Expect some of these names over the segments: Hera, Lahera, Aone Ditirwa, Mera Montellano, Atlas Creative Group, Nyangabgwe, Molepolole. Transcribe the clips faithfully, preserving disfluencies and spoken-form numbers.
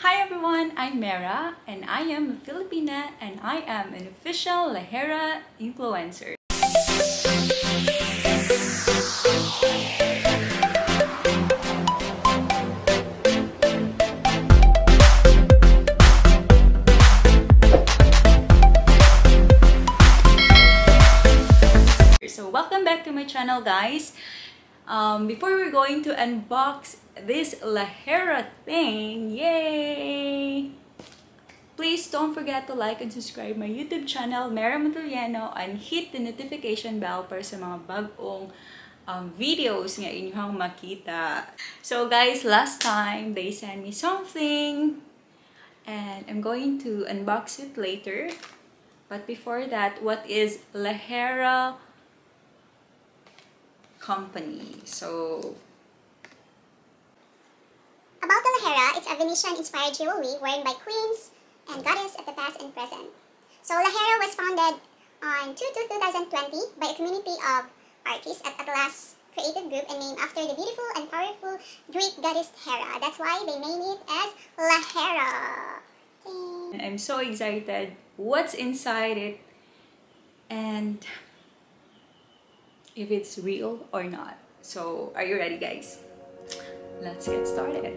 Hi everyone, I'm Mera and I am a Filipina and I am an official Lahera influencer. So welcome back to my channel guys. Um, before we're going to unbox this Lahera thing, yay! Please don't forget to like and subscribe my YouTube channel, Mera Montellano, and hit the notification bell para sa mga bagong um, videos nga inyong makita. So guys, last time they sent me something and I'm going to unbox it later. But before that, what is Lahera company? So about the Lahera, it's a Venetian-inspired jewelry worn by queens and goddesses at the past and present. So Lahera was founded on two two two thousand twenty by a community of artists at Atlas Creative Group and named after the beautiful and powerful Greek goddess Hera. That's why they named it as Lahera. Okay. I'm so excited. What's inside it and if it's real or not. So are you ready guys? Let's get started.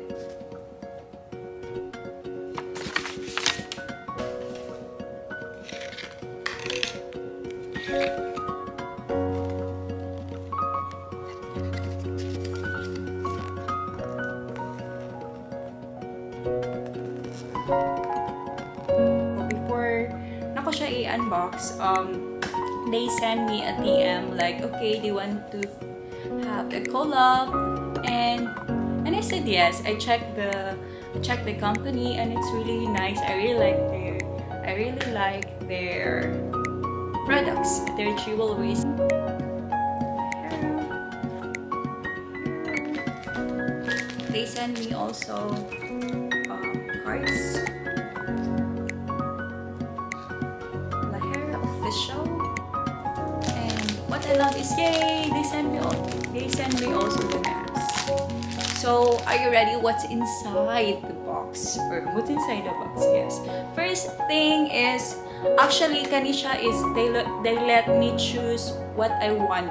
Before nako siya i-unbox, um, they send me a D M like, okay, do you want to have a collab? And And I said yes. I checked the checked the company and it's really nice. I really like their I really like their products, their jewelry. They send me also um, cards. Lahera official. And what I love is, yay! They send me they send me also the maps. So, are you ready? What's inside the box? Or what's inside the box? Yes. First thing is, actually, kanisha is they they let me choose what I want.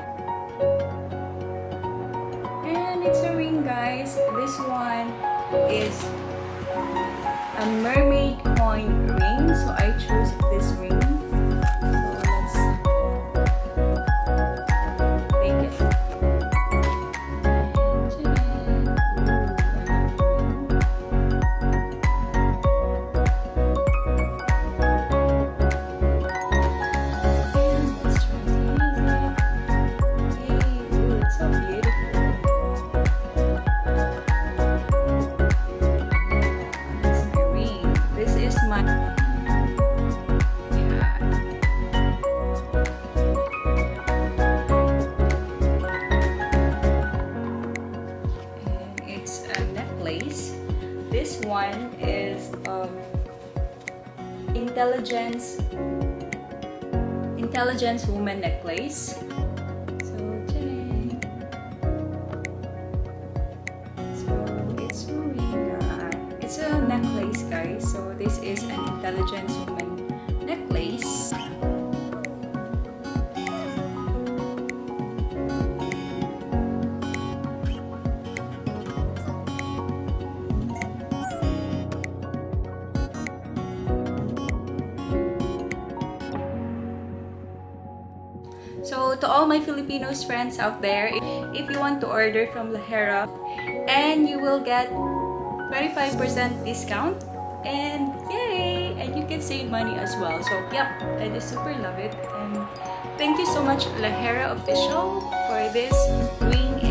And it's a ring, guys. This one is a mermaid coin ring. So I chose this ring. One is um, intelligence intelligence woman necklace. So, so it's Marina. It's a necklace, guys. So this is an intelligence woman necklace. So to all my Filipinos friends out there, if you want to order from Lahera, and you will get twenty-five percent discount, and yay! And you can save money as well. So yep, I just super love it. And thank you so much Lahera official for this ring.